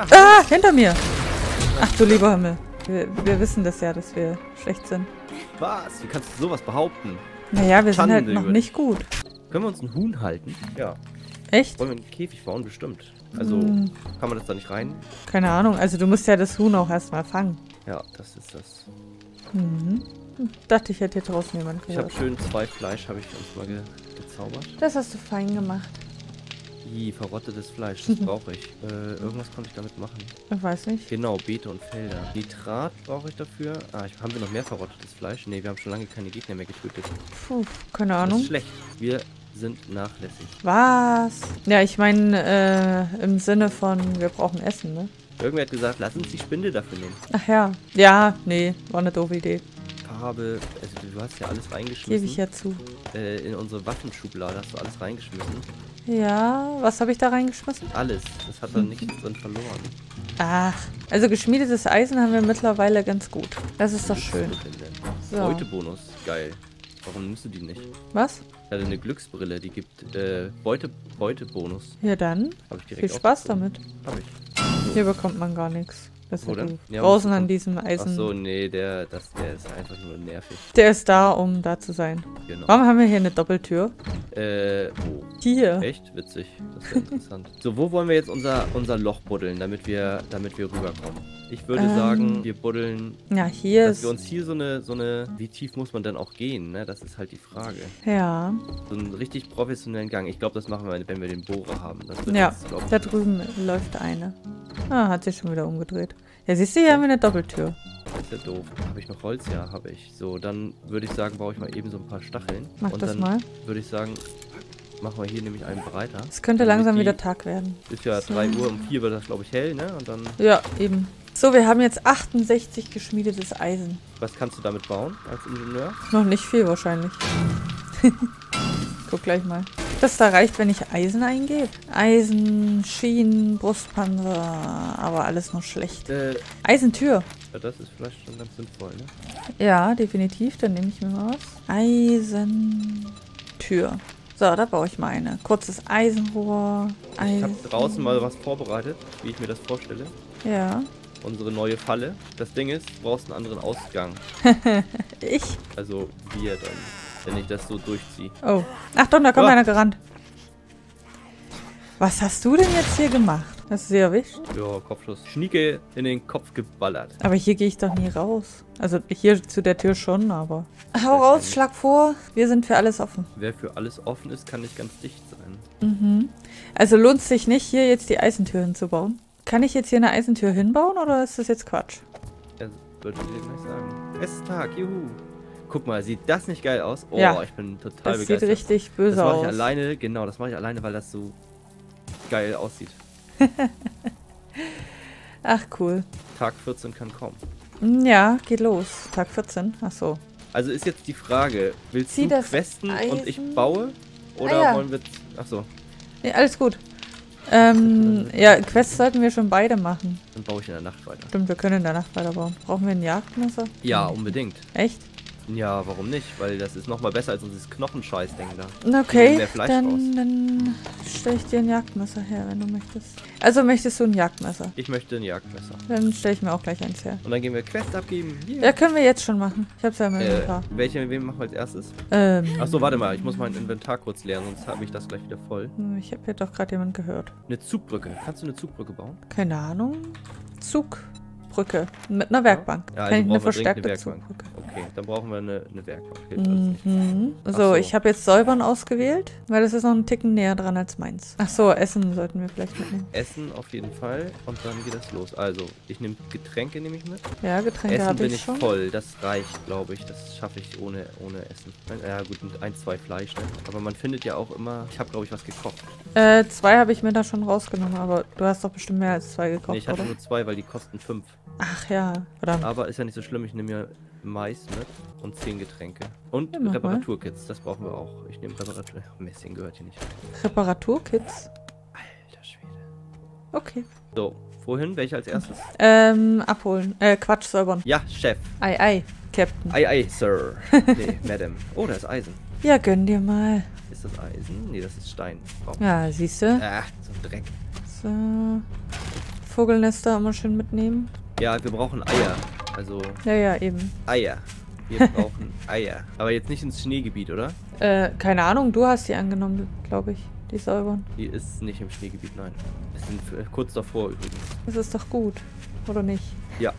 Ah, hinter mir! Ach du lieber Himmel. Wir wissen das ja, dass wir schlecht sind. Was? Wie kannst du sowas behaupten? Naja, wir Schande sind halt noch nicht gut. Können wir uns einen Huhn halten? Ja. Echt? Wollen wir einen Käfig bauen? Bestimmt. Also, kann man das da nicht rein? Keine Ahnung. Also, du musst ja das Huhn auch erstmal fangen. Ja, das ist das. Mhm. Dachte ich, hätte hier draußen jemand gehört. Ich habe schön 2 Fleisch, habe ich uns mal gezaubert. Das hast du fein gemacht. Ih, verrottetes Fleisch, das brauche ich. Irgendwas konnte ich damit machen. Ich weiß nicht. Genau, Beete und Felder. Nitrat brauche ich dafür. Ah, haben wir noch mehr verrottetes Fleisch? Ne, wir haben schon lange keine Gegner mehr getötet. Puh, keine Ahnung. Das ist schlecht. Wir sind nachlässig. Was? Ja, ich meine, im Sinne von, wir brauchen Essen, ne? Irgendwer hat gesagt, lass uns die Spinde dafür nehmen. Ach ja. Ja, nee, war eine doofe Idee. Farbe, also du hast ja alles reingeschmissen. Gebe ich ja zu. In unsere Waffenschublade hast du alles reingeschmissen. Ja, was habe ich da reingeschmissen? Alles. Das hat dann nichts drin verloren. Ach, also geschmiedetes Eisen haben wir mittlerweile ganz gut. Das ist doch schön. So. Beutebonus, geil. Warum nimmst du die nicht? Was? Ich hatte eine Glücksbrille, die gibt Beutebonus. Ja dann, hab ich direkt viel Spaß damit. Hab ich. So. Hier bekommt man gar nichts. Das ist ja draußen an diesem Eisen. Ach so, nee, der ist einfach nur nervig. Der ist da, um da zu sein. Genau. Warum haben wir hier eine Doppeltür? Wo? Hier. Echt witzig. Das ist interessant. So, wo wollen wir jetzt unser Loch buddeln, damit wir rüberkommen? Ich würde sagen, wir buddeln. Ja, hier dass ist. Wir uns hier so eine. Wie tief muss man dann auch gehen, ne? Das ist halt die Frage. Ja. So einen richtig professionellen Gang. Ich glaube, das machen wir, wenn wir den Bohrer haben. Das wird ja, uns, da drüben läuft eine. Ah, hat sich schon wieder umgedreht. Ja, siehst du, hier haben wir eine Doppeltür. Das ist ja doof. Habe ich noch Holz? Ja, habe ich. So, dann würde ich sagen, baue ich mal eben so ein paar Stacheln. Mach das mal. Und dann würde ich sagen, machen wir hier nämlich einen breiter. Es könnte langsam wieder Tag werden. Ist ja 3 Uhr, um 4 wird das, glaube ich, hell, ne? Und dann... Ja, eben. So, wir haben jetzt 68 geschmiedetes Eisen. Was kannst du damit bauen als Ingenieur? Noch nicht viel wahrscheinlich. Guck gleich mal. Das da reicht, wenn ich Eisen eingebe. Eisen, Schienen, Brustpanzer, aber alles noch schlecht. Eisentür. Ja, das ist vielleicht schon ganz sinnvoll, ne? Ja, definitiv. Dann nehme ich mir mal was. Eisentür. So, da baue ich mal eine. Kurzes Eisenrohr. Ich habe draußen mal was vorbereitet, wie ich mir das vorstelle. Ja. Unsere neue Falle. Das Ding ist, du brauchst einen anderen Ausgang. Ich? Also wir dann. Wenn ich das so durchziehe. Oh. Achtung, da kommt einer gerannt. Was hast du denn jetzt hier gemacht? Hast du sie erwischt? Ja, Kopfschuss. Schnieke in den Kopf geballert. Aber hier gehe ich doch nie raus. Also hier zu der Tür schon, aber... Hau raus, schlag vor. Wir sind für alles offen. Wer für alles offen ist, kann nicht ganz dicht sein. Mhm. Also lohnt es sich nicht, hier jetzt die Eisentür hinzubauen? Kann ich jetzt hier eine Eisentür hinbauen oder ist das jetzt Quatsch? Ja, würde ich gleich sagen. Es ist Tag, juhu. Guck mal, sieht das nicht geil aus? Oh, ja, ich bin total begeistert. Das sieht richtig böse aus. Das mache ich alleine, genau, das mache ich alleine, weil das so geil aussieht. Ach, cool. Tag 14 kann kommen. Ja, geht los. Tag 14, ach so. Also ist jetzt die Frage, willst du questen und ich baue? Oder wollen wir... Ach so. Nee, alles gut. Ja, Quests sollten wir schon beide machen. Dann baue ich in der Nacht weiter. Stimmt, wir können in der Nacht weiter bauen. Brauchen wir ein Jagdmesser? Ja, unbedingt. Echt? Ja, warum nicht? Weil das ist nochmal besser als dieses Knochenscheiß-Ding da. Okay, dann stelle ich dir ein Jagdmesser her, wenn du möchtest. Also möchtest du ein Jagdmesser? Ich möchte ein Jagdmesser. Dann stelle ich mir auch gleich eins her. Und dann gehen wir Quest abgeben. Yeah. Ja, können wir jetzt schon machen. Ich hab's ja im Inventar. Wem machen wir als erstes? Achso, warte mal. Ich muss mein Inventar kurz leeren, sonst habe ich das gleich wieder voll. Ich habe hier doch gerade jemand gehört. Eine Zugbrücke. Kannst du eine Zugbrücke bauen? Keine Ahnung. Zugbrücke. Mit einer Werkbank. Ja, also kann ich eine verstärkte Zugbrücke. Okay, dann brauchen wir eine Werkbank. Mhm. So, ich habe jetzt Säubern ausgewählt, weil das ist noch einen Ticken näher dran als meins. Ach so, Essen sollten wir vielleicht mitnehmen. Essen auf jeden Fall und dann geht das los. Also, ich nehme Getränke mit. Ja, Getränke habe ich schon. Essen bin ich voll, das reicht, glaube ich. Das schaffe ich ohne Essen. Ja gut, mit 1, 2 Fleisch, ne? Aber man findet ja auch immer... Ich habe, glaube ich, was gekocht. 2 habe ich mir da schon rausgenommen, aber du hast doch bestimmt mehr als 2 gekocht, nee, ich hatte nur 2, weil die kosten 5. Ach ja, verdammt. Aber ist ja nicht so schlimm, ich nehme ja... Mais mit und 10 Getränke. Und ja, Reparaturkits, das brauchen wir auch. Ich nehme Messing gehört hier nicht. Reparaturkits? Alter Schwede. Okay. So, wohin? Welche als erstes? Abholen. Quatsch, säubern. Ja, Chef. Ei, ei, Captain. Ei, ei, Sir. Nee, Madam. Oh, da ist Eisen. Ja, gönn dir mal. Ist das Eisen? Nee, das ist Stein. Warum? Ja, siehst du? Ach, so ein Dreck. So. Vogelnester immer schön mitnehmen. Ja, wir brauchen Eier. Also. Ja, ja, eben. Eier. Wir brauchen Eier. Aber jetzt nicht ins Schneegebiet, oder? Keine Ahnung, du hast die angenommen, glaube ich. Die Säubern. Die ist nicht im Schneegebiet, nein. Wir sind kurz davor übrigens. Das ist doch gut, oder nicht? Ja.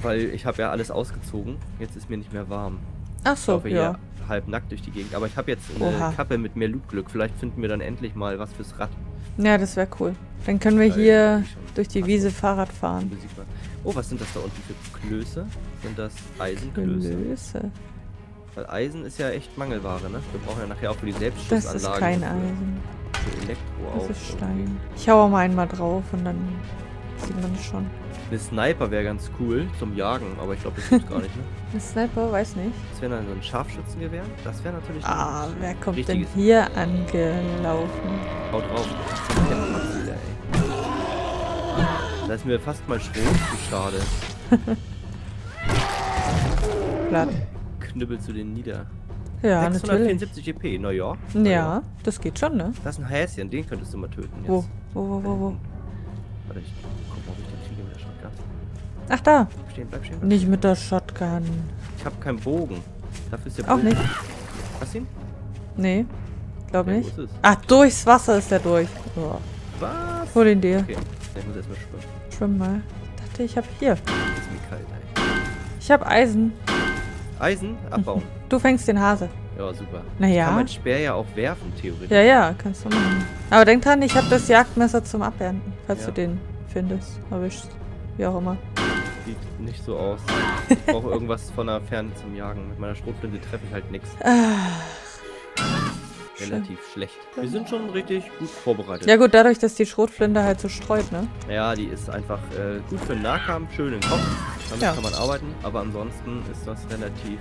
Weil ich habe ja alles ausgezogen. Jetzt ist mir nicht mehr warm. Ach so, ich laufe ja hier halb nackt durch die Gegend. Aber ich habe jetzt eine Kappe mit mehr Lootglück. Vielleicht finden wir dann endlich mal was fürs Rad. Ja, das wäre cool. Dann können wir hier durch die Wiese Fahrrad fahren. Oh, was sind das da unten für Klöße? Sind das Eisenklöße? Klöße. Weil Eisen ist ja echt Mangelware, ne? Wir brauchen ja nachher auch für die Selbstschussanlagen. Das ist kein Eisen. Das ist Stein. Ich hau mal einmal drauf und dann sieht man es schon. Eine Sniper wäre ganz cool zum Jagen, aber ich glaube, das gibt's gar nicht, ne? Eine Sniper, weiß nicht. Das wäre dann so ein Scharfschützengewehr. Das wäre natürlich... Ah, wer kommt denn hier angelaufen? Hau drauf. Ich kenn das wieder, ey. Da ist mir fast mal Schrot zu schade. Platt. Knüppelst du den nieder? Ja, 674 GP, naja. Ja, das geht schon, ne? Das ist ein Häschen, den könntest du mal töten jetzt. Wo? Warte, ich guck mal, ob ich den kriege mit der Shotgun. Ach, da! Bleib stehen, bleib stehen. Nicht mit der Shotgun. Ich hab keinen Bogen. Dafür ist der Bogen. Auch nicht. Hast du ihn? Nee, glaub nicht. Ach, durchs Wasser ist der durch. Oh. Was? Hol ihn dir. Okay, ich muss erstmal schwimmen. Schwimm mal. Ich dachte, ich hab hier. Ist mir kalt, ey. Ich hab Eisen. Eisen abbauen. Du fängst den Hase. Ja, super. Naja. Kann mein Speer ja auch werfen, theoretisch. Ja, ja, kannst du machen. Aber denk dran, ich habe das Jagdmesser zum Abernten, falls du den findest, erwischst. Wie auch immer. Sieht nicht so aus. Ich brauche irgendwas von der Ferne zum Jagen. Mit meiner Schrotflinte treffe ich halt nichts. Relativ schlecht. Wir sind schon richtig gut vorbereitet. Ja gut, dadurch, dass die Schrotflinte halt so streut, ne? Ja, die ist einfach gut für den Nahkampf, schön im Kopf. Damit kann man arbeiten, aber ansonsten ist das relativ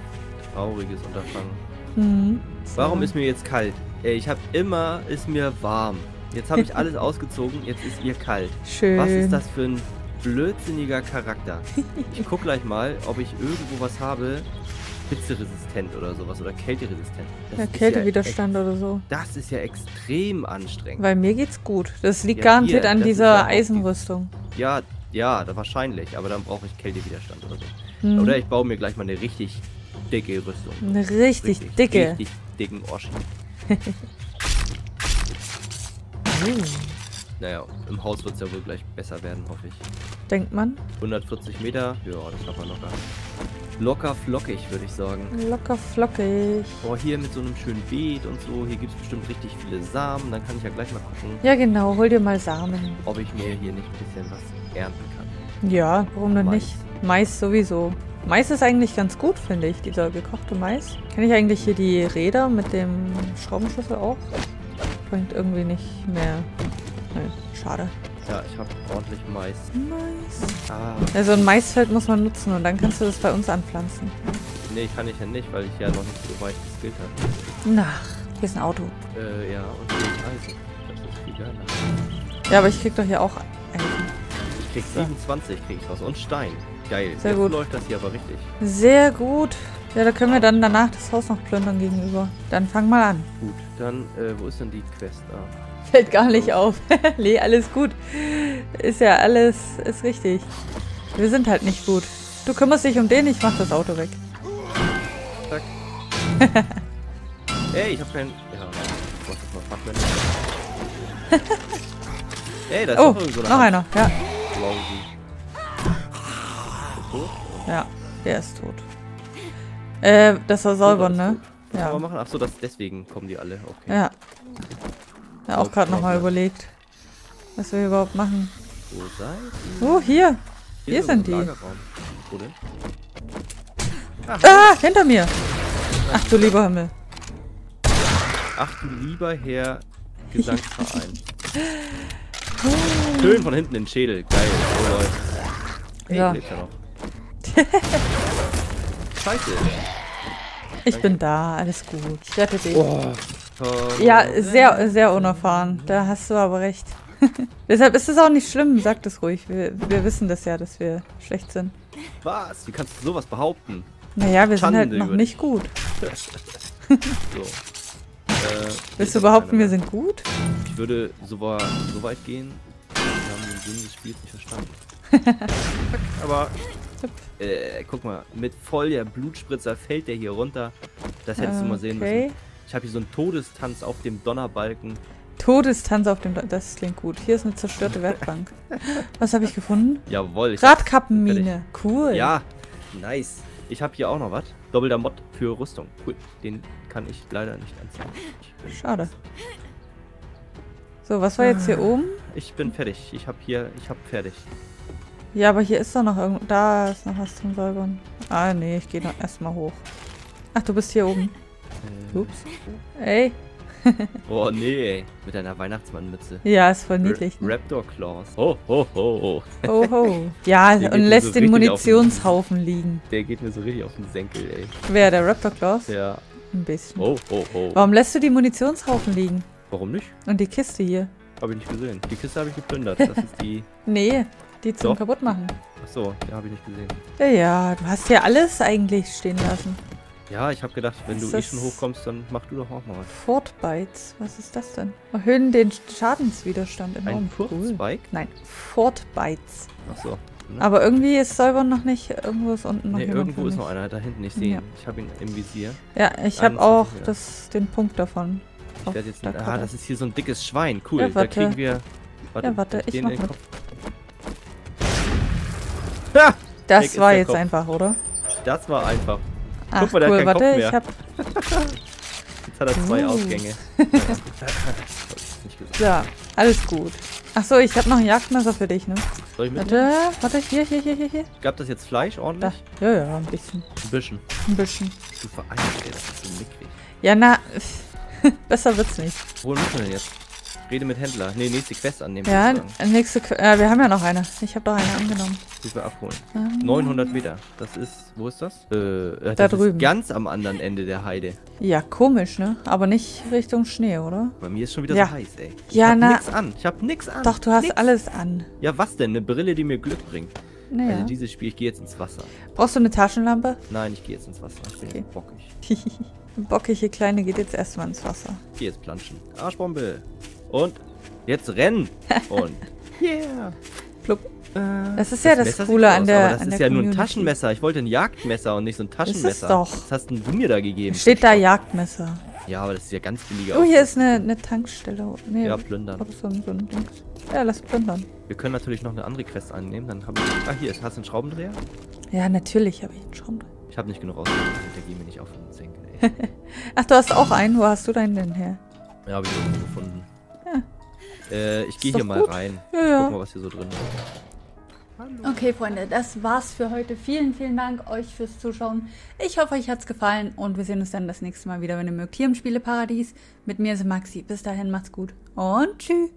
trauriges Unterfangen. Mhm. Warum ist mir jetzt kalt? Ich habe immer, ist mir warm. Jetzt habe ich alles ausgezogen, jetzt ist ihr kalt. Schön. Was ist das für ein blödsinniger Charakter? Ich guck gleich mal, ob ich irgendwo was habe... hitzeresistent oder sowas oder kälteresistent. Ja, Kältewiderstand oder so. Das ist ja extrem anstrengend. Weil mir geht's gut. Das liegt garantiert an dieser Eisenrüstung. Ja, ja, wahrscheinlich. Aber dann brauche ich Kältewiderstand oder so. Mhm. Oder ich baue mir gleich mal eine richtig dicke Rüstung. Eine richtig, richtig dicke. Richtig dicken Oschi. Naja, im Haus wird es ja wohl gleich besser werden, hoffe ich. Denkt man? 140 Meter, ja, das schafft man locker. Locker flockig, würde ich sagen. Locker flockig. Boah, hier mit so einem schönen Beet und so. Hier gibt es bestimmt richtig viele Samen. Dann kann ich ja gleich mal gucken. Ja, genau. Hol dir mal Samen. Ob ich mir hier nicht ein bisschen was ernten kann. Ja, warum denn nicht? Mais sowieso. Mais ist eigentlich ganz gut, finde ich. Dieser gekochte Mais. Kann ich eigentlich hier die Räder mit dem Schraubenschlüssel auch? Bringt irgendwie nicht mehr. Nö, schade. Ja, ich habe ordentlich Mais. Also ein Maisfeld muss man nutzen und dann kannst du das bei uns anpflanzen. Nee, kann ich ja nicht, weil ich ja noch nicht so weit geskillt habe. Na, hier ist ein Auto. Ja, und hier ist Eisen. Das ist viel geiler. Ja, aber ich krieg doch hier auch Eisen. Ich krieg 27, krieg ich raus. Und Stein. Geil. Sehr gut. Jetzt läuft das hier aber richtig. Sehr gut. Ja, da können wir dann danach das Haus noch plündern gegenüber. Dann fang mal an. Gut, dann, wo ist denn die Quest? Fällt gar nicht auf. Nee, alles gut. Ist ja alles, ist richtig. Wir sind halt nicht gut. Du kümmerst dich um den, ich mach das Auto weg. Zack. Ey, ich hab keinen... Ja, ich mach das mal. Ey, da ist noch irgend so eine noch Hand. Einer, ja. Ja, der ist tot. Das war sauber, ne? Ja. Aber machen, achso, deswegen kommen die alle. Okay. Ja. Ja, auch gerade nochmal überlegt, was wir überhaupt machen. Wo seid ihr? Oh, hier. Hier sind die. Wo denn? Ah, hinter mir. Ach du lieber Himmel. Ach du lieber Herr Gesangsverein. Schön von hinten in den Schädel. Geil. Oh Leute. Hey, ja. Lebt ja noch. Scheiße. Ich bin da. Alles gut. Ich rette dich. Oh. Ja, sehr, sehr unerfahren. Da hast du aber recht. Deshalb ist es auch nicht schlimm, sag das ruhig. Wir wissen das ja, dass wir schlecht sind. Was? Wie kannst du sowas behaupten? Naja, wir sind halt noch nicht gut. Willst du behaupten, wir sind gut? Ich würde so weit gehen. Sinn des Spiels nicht verstanden. Aber guck mal, mit voll der Blutspritzer fällt der hier runter. Das hättest du mal sehen müssen. Ich habe hier so einen Todestanz auf dem Donnerbalken. Todestanz auf dem Donnerbalken, das klingt gut. Hier ist eine zerstörte Werkbank. Was habe ich gefunden? Jawohl. Radkappenmine, cool. Ja, nice. Ich habe hier auch noch was. Doppelter Mod für Rüstung. Cool, den kann ich leider nicht anziehen. Schade. So, was war jetzt hier oben? Ich bin fertig. Ich habe fertig. Ja, aber hier ist doch noch irgendwo. Da ist noch was zum Säubern. Ah, nee, ich gehe noch erstmal hoch. Ach, du bist hier oben. Ups. Ey. Oh, nee, ey. Mit deiner Weihnachtsmannmütze. Ja, ist voll niedlich. Ne? Raptor Claws. Oh, ho, ho. Oh, ho. Ja, und lässt so den Munitionshaufen liegen. Der geht mir so richtig auf den Senkel, ey. Wer, der Raptor Claws? Ja. Ein bisschen. Oh, ho, ho. Warum lässt du die Munitionshaufen liegen? Warum nicht? Und die Kiste hier? Habe ich nicht gesehen. Die Kiste habe ich geplündert. Das ist die... Nee, die zum Kaputtmachen. Ach so, die habe ich nicht gesehen. Ja, ja, du hast ja alles eigentlich stehen lassen. Ja, ich habe gedacht, wenn du eh schon hochkommst, dann mach du doch auch mal was. Fortbites, was ist das denn? Erhöhen den Schadenswiderstand enorm. Ein Furzweig? Cool. Nein, Fortbites. Ach so. Ne? Aber irgendwie ist Säubern noch nicht. Irgendwo ist unten noch jemand. Irgendwo ist noch einer da hinten. Ich sehe ihn. Ich habe ihn im Visier. Ja, ich habe auch den Punkt davon. Ich werde jetzt... Ah, das ist hier so ein dickes Schwein. Cool, ja, da kriegen wir... Warte, ja, warte, ich mach mit. Ha! Das war jetzt einfach, oder? Das war einfach. Ach, guck mal, der hat keinen Kopf mehr. Jetzt hat er zwei Ausgänge. Ja, alles gut. Achso, ich hab noch ein Jagdmesser für dich, ne? Soll ich mitnehmen? Warte, hier. Gab das jetzt Fleisch ordentlich? Da. Ja, ein bisschen. Ein bisschen. Du vereinst, ey, das ist so mickrig. Ja, na... Besser wird's nicht. Wo müssen wir denn jetzt? Rede mit Händler. Ne, nächste Quest annehmen. Ja, nächste Quest. Wir haben ja noch eine. Ich habe doch eine angenommen. Die wir abholen. 900 Meter. Das ist... Wo ist das? Da drüben. Ist ganz am anderen Ende der Heide. Ja, komisch, ne? Aber nicht Richtung Schnee, oder? Bei mir ist schon wieder so heiß, ey. Ich hab nix an. Doch, du hast alles an. Ja, was denn? Eine Brille, die mir Glück bringt. Naja. Also dieses Spiel, ich gehe jetzt ins Wasser. Brauchst du eine Taschenlampe? Nein, ich gehe jetzt ins Wasser. Ich bin bockig. Bockige Kleine geht jetzt erstmal ins Wasser. Hier jetzt planschen. Arschbombe. Und jetzt rennen. Und yeah. Plupp. Das ist ja das Coole an der Community. Das ist ja nur ein Taschenmesser. Ich wollte ein Jagdmesser und nicht so ein Taschenmesser. Das ist doch. Was hast denn du mir da gegeben? Steht da Jagdmesser. Ja, aber das ist ja ganz billiger. Oh, hier ist eine Tankstelle. Nee, ja, plündern. Ja, lass plündern. Wir können natürlich noch eine andere Quest annehmen. Dann haben wir... Ah, hier, hast du einen Schraubendreher? Ja, natürlich habe ich einen Schraubendreher. Ich habe nicht genug ausgegeben. Der geht mir nicht auf den Senkel. Ach, du hast auch einen. Wo hast du deinen denn her? Ja, habe ich irgendwo gefunden. Ja. Ich gehe hier mal rein. Ja. Guck mal, was hier so drin ist. Okay, Freunde, das war's für heute. Vielen, vielen Dank euch fürs Zuschauen. Ich hoffe, euch hat's gefallen und wir sehen uns dann das nächste Mal wieder, wenn ihr mögt, hier im Spieleparadies. Mit mir ist Maxi. Bis dahin, macht's gut und tschüss.